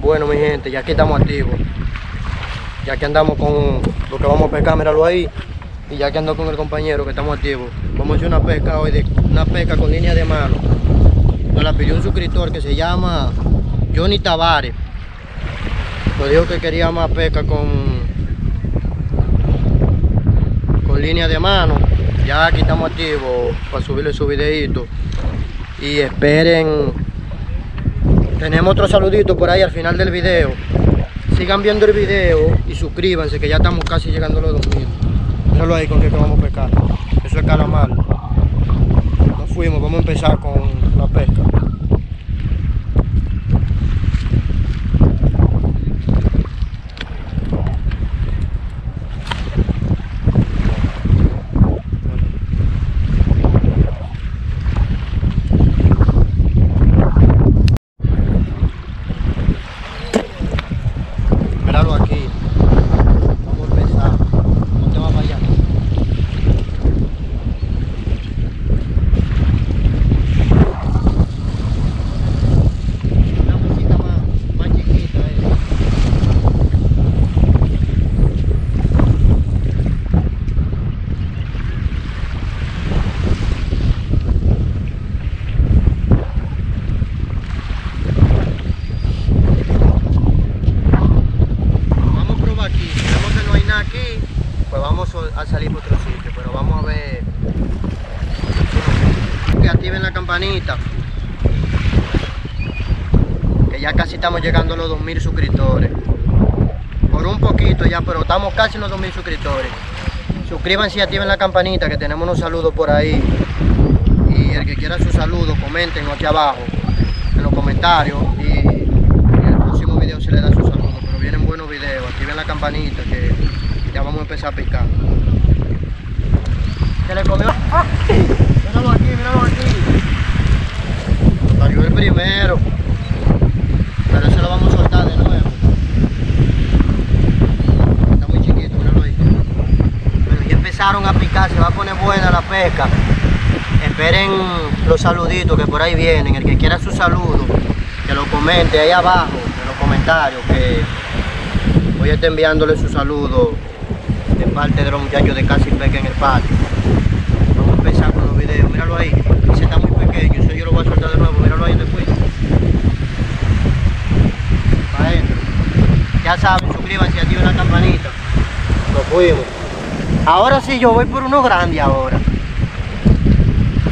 Bueno, mi gente, ya aquí estamos activos. Ya que andamos con lo que vamos a pescar, míralo ahí. Y ya que ando con el compañero que estamos activos, vamos a hacer una pesca hoy, una pesca con línea de mano. Nos la pidió un suscriptor que se llama Johnny Tavares. Nos dijo que quería más pesca con línea de mano. Ya aquí estamos activos para subirle su videito. Y esperen, tenemos otro saludito por ahí al final del video. Sigan viendo el video y suscríbanse, que ya estamos casi llegando a los 2000. Solo ahí con que vamos a pescar. Eso es calamar. Nos fuimos, vamos a empezar con la pesca. Que ya casi estamos llegando a los 2000 suscriptores, por un poquito ya, pero estamos casi en los 2000 suscriptores. Suscríbanse y activen la campanita, que tenemos unos saludos por ahí. Y el que quiera su saludo, comenten aquí abajo en los comentarios, y en el próximo video se le da su saludo. Pero vienen buenos videos, activen la campanita que ya vamos a empezar a picar. ¿Qué le comió? ¡Ah! Míralo aquí, míralo aquí. Salió el primero, pero eso lo vamos a soltar de nuevo. Está muy chiquito, míralo ahí. Pero ya empezaron a picar, se va a poner buena la pesca. Esperen los saluditos que por ahí vienen. El que quiera su saludo, que lo comente ahí abajo en los comentarios, que voy a estar enviándole su saludo de parte de los muchachos de Casi Pesca en el patio. Vamos a empezar con los videos, míralo ahí. Ese está muy pequeño, eso yo lo voy a soltar de nuevo. Míralo ahí después. Para adentro. Ya saben, suscríbanse, activen la campanita. Nos fuimos. Ahora sí, yo voy por uno grande ahora.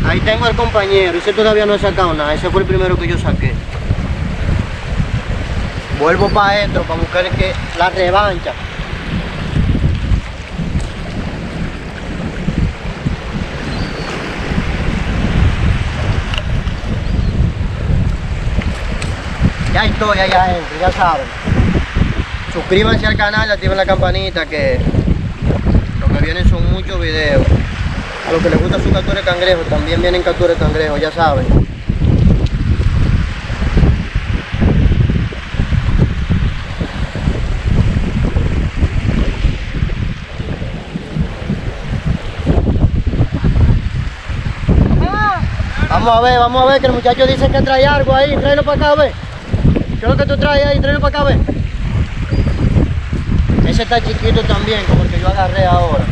Ahí tengo al compañero. Ese todavía no he sacado nada. Ese fue el primero que yo saqué. Vuelvo para adentro para buscar la revancha. Ya estoy allá adentro, ya saben. Suscríbanse al canal, activen la campanita, que lo que vienen son muchos videos. A los que les gusta su captura de cangrejo, también vienen captura de cangrejo, ya saben. Vamos a ver, que el muchacho dice que trae algo ahí, tráelo para acá, a ver. ¿Qué es lo que tú traes ahí? Tráelo para acá, ven. Ese está chiquito también, como el que yo agarré ahora.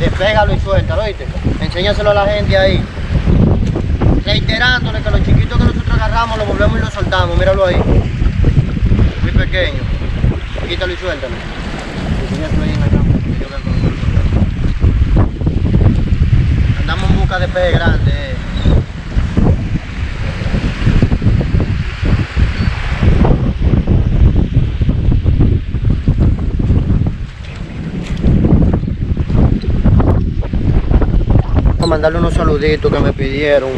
Despégalo y suéltalo, ¿oíste? Enséñaselo a la gente ahí. Reiterándole que los chiquitos que nosotros agarramos los volvemos y los soltamos. Míralo ahí. Muy pequeño. Quítalo y suéltalo. Enséñaselo ahí en la cámara, que yo voy a conocer. Andamos en busca de peces grandes. Mandarle unos saluditos que me pidieron.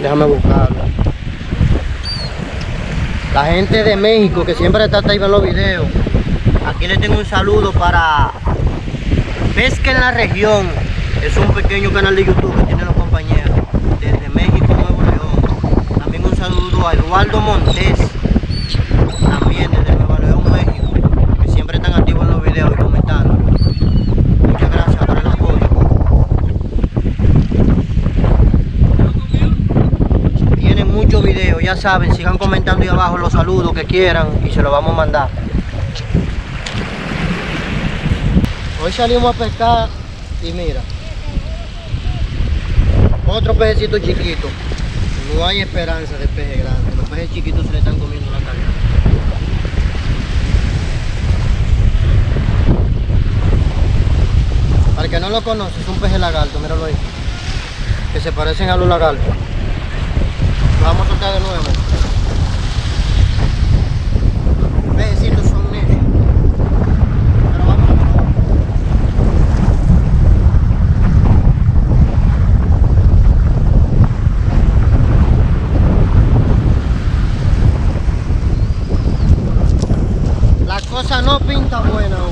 Déjame buscarlo. La gente de México que siempre está ahí en los videos. Aquí le tengo un saludo para Pesca en la Región es un pequeño canal de YouTube que tienen los compañeros desde México, Nuevo León. También un saludo a Eduardo Montes, también desde Nuevo León, México, que siempre están activos en los videos y comentando. Muchas gracias por el apoyo. Tienen muchos videos, ya saben, sigan comentando ahí abajo los saludos que quieran y se los vamos a mandar. Hoy salimos a pescar y mira, otro pejecito chiquito. No hay esperanza de peje grande, los pejes chiquitos se le están comiendo la carne. Para el que no lo conoce, es un peje lagarto, míralo ahí, que se parecen a los lagartos. Lo vamos a soltar de nuevo. Los pejecitos son negros. No pinta buena.